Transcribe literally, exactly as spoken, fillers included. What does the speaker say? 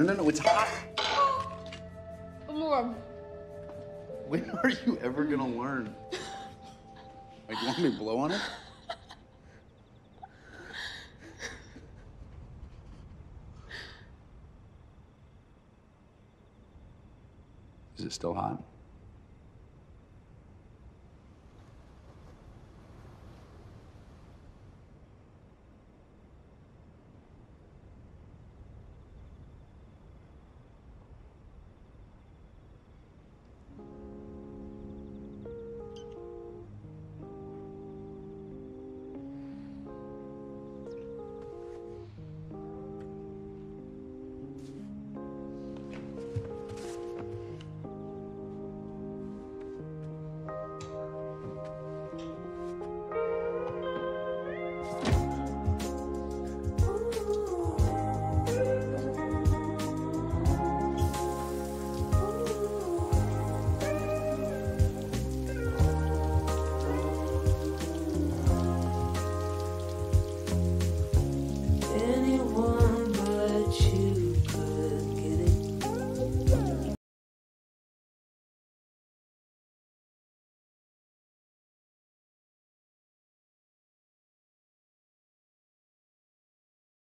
No, no, no, it's hot. I'm warm. When are you ever gonna learn? Like, you want me to blow on it? Is it still hot?